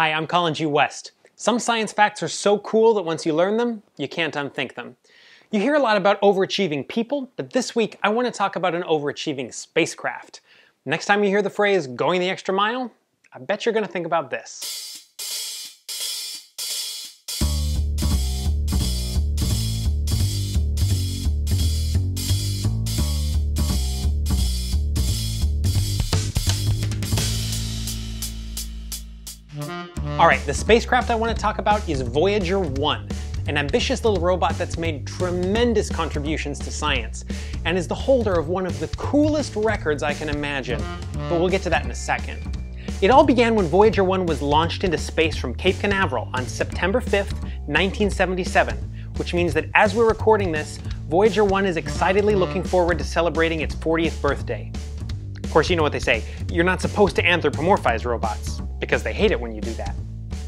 Hi, I'm Colin G. West. Some science facts are so cool that once you learn them, you can't unthink them. You hear a lot about overachieving people, but this week I want to talk about an overachieving spacecraft. Next time you hear the phrase, going the extra mile, I bet you're going to think about this. Alright, the spacecraft I want to talk about is Voyager 1, an ambitious little robot that's made tremendous contributions to science, and is the holder of one of the coolest records I can imagine, but we'll get to that in a second. It all began when Voyager 1 was launched into space from Cape Canaveral on September 5th, 1977, which means that as we're recording this, Voyager 1 is excitedly looking forward to celebrating its 40th birthday. Of course, you know what they say, you're not supposed to anthropomorphize robots, because they hate it when you do that.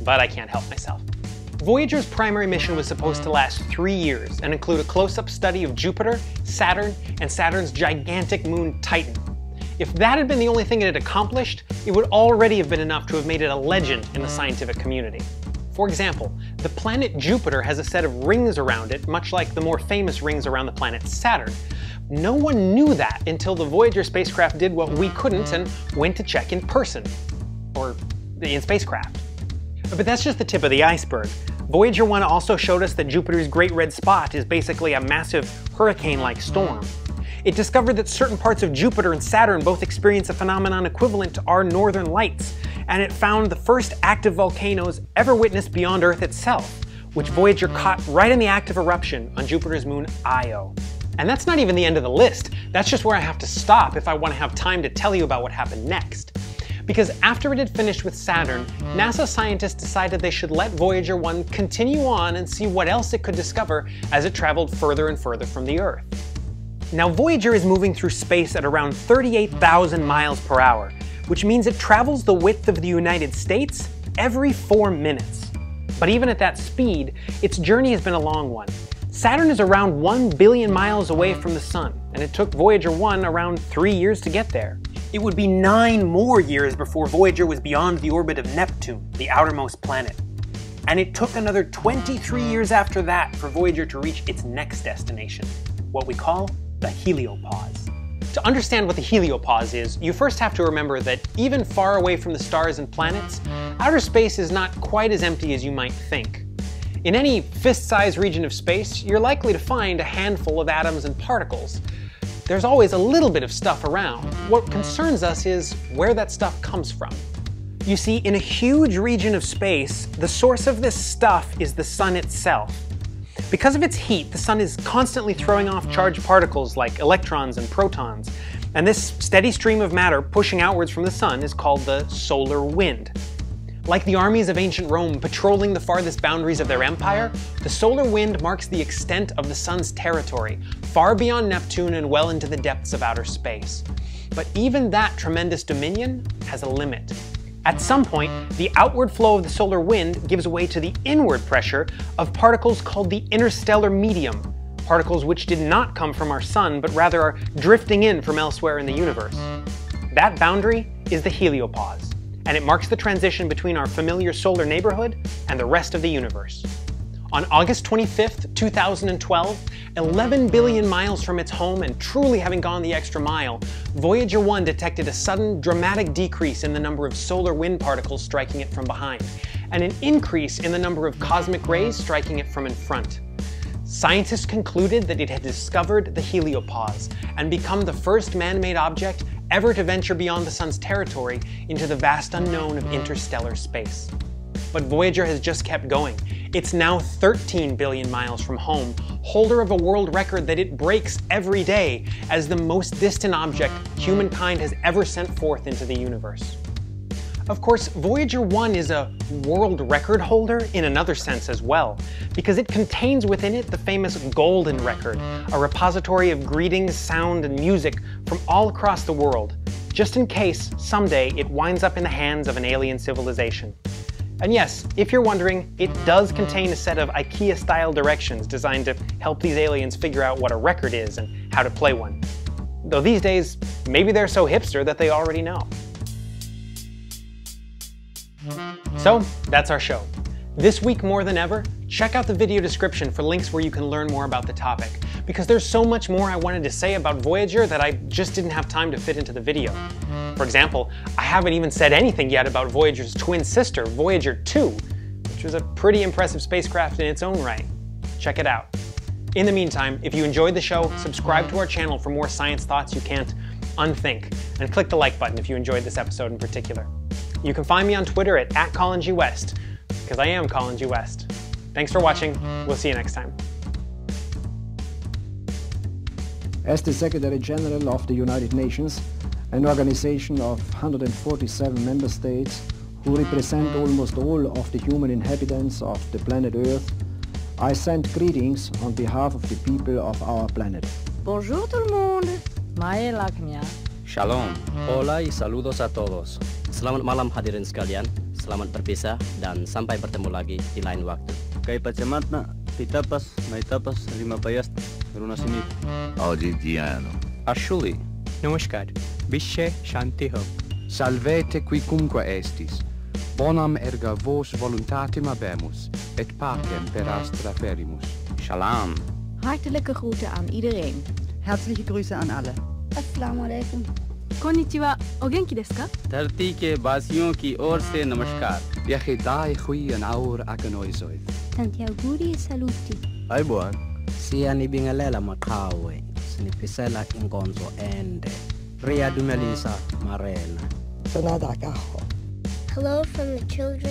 But I can't help myself. Voyager's primary mission was supposed to last 3 years and include a close-up study of Jupiter, Saturn, and Saturn's gigantic moon Titan. If that had been the only thing it had accomplished, it would already have been enough to have made it a legend in the scientific community. For example, the planet Jupiter has a set of rings around it, much like the more famous rings around the planet Saturn. No one knew that until the Voyager spacecraft did what we couldn't and went to check in person, or in spacecraft. But that's just the tip of the iceberg. Voyager 1 also showed us that Jupiter's Great Red Spot is basically a massive hurricane-like storm. It discovered that certain parts of Jupiter and Saturn both experience a phenomenon equivalent to our northern lights, and it found the first active volcanoes ever witnessed beyond Earth itself, which Voyager caught right in the act of eruption on Jupiter's moon Io. And that's not even the end of the list. That's just where I have to stop if I want to have time to tell you about what happened next. Because after it had finished with Saturn, NASA scientists decided they should let Voyager 1 continue on and see what else it could discover as it traveled further and further from the Earth. Now Voyager is moving through space at around 38,000 miles per hour, which means it travels the width of the United States every 4 minutes. But even at that speed, its journey has been a long one. Saturn is around 1 billion miles away from the Sun, and it took Voyager 1 around 3 years to get there. It would be 9 more years before Voyager was beyond the orbit of Neptune, the outermost planet. And it took another 23 years after that for Voyager to reach its next destination, what we call the heliopause. To understand what the heliopause is, you first have to remember that even far away from the stars and planets, outer space is not quite as empty as you might think. In any fist-sized region of space, you're likely to find a handful of atoms and particles. There's always a little bit of stuff around. What concerns us is where that stuff comes from. You see, in a huge region of space, the source of this stuff is the Sun itself. Because of its heat, the Sun is constantly throwing off charged particles like electrons and protons, and this steady stream of matter pushing outwards from the Sun is called the solar wind. Like the armies of ancient Rome patrolling the farthest boundaries of their empire, the solar wind marks the extent of the Sun's territory, far beyond Neptune and well into the depths of outer space. But even that tremendous dominion has a limit. At some point, the outward flow of the solar wind gives way to the inward pressure of particles called the interstellar medium, particles which did not come from our Sun, but rather are drifting in from elsewhere in the universe. That boundary is the heliopause, and it marks the transition between our familiar solar neighborhood and the rest of the universe. On August 25th, 2012, 11 billion miles from its home and truly having gone the extra mile, Voyager 1 detected a sudden, dramatic decrease in the number of solar wind particles striking it from behind, and an increase in the number of cosmic rays striking it from in front. Scientists concluded that it had discovered the heliopause and become the first man-made object ever to venture beyond the Sun's territory into the vast unknown of interstellar space. But Voyager has just kept going. It's now 13 billion miles from home, holder of a world record that it breaks every day as the most distant object humankind has ever sent forth into the universe. Of course, Voyager 1 is a world record holder in another sense as well, because it contains within it the famous Golden Record, a repository of greetings, sound, and music from all across the world, just in case someday it winds up in the hands of an alien civilization. And yes, if you're wondering, it does contain a set of IKEA-style directions designed to help these aliens figure out what a record is and how to play one. Though these days, maybe they're so hipster that they already know. So that's our show. This week more than ever, check out the video description for links where you can learn more about the topic, because there's so much more I wanted to say about Voyager that I just didn't have time to fit into the video. For example, I haven't even said anything yet about Voyager's twin sister, Voyager 2, which was a pretty impressive spacecraft in its own right. Check it out. In the meantime, if you enjoyed the show, subscribe to our channel for more science thoughts you can't unthink, and click the like button if you enjoyed this episode in particular. You can find me on Twitter at Colin G. West, because I am Colin G. West. Thanks for watching. We'll see you next time. As the Secretary General of the United Nations, an organization of 147 member states who represent almost all of the human inhabitants of the planet Earth, I send greetings on behalf of the people of our planet. Bonjour tout le monde. Mae Lakmia. Shalom. Hola y saludos a todos. Selamat malam hadirin sekalian. Selamat berpisah dan sampai bertemu lagi di lain waktu. Kay pacematna, pitapas, maitapas, lima payas, runasimit. Argentiniano. Ashuli. Namaskar. Vishe Shanti Ho. Salvete quicumque estis. Bonam erga vos voluntatem habemus. Et pacem per astra ferimus. Shalom. Hartelijke groeten aan iedereen. Herzliche Grüße an alle. Assalamu alaikum. Konnichiwa. O genki desu ka? Tarti ke basiyon ki or se namaskar. Yahidai hui an aur akanoizoid. Tanti auguri e saluti. Aibuan. Sia nibingalela makawe. Sinipisela ingonzo ende. Ria dumelisa marena. Sonada kaho. Hello from the children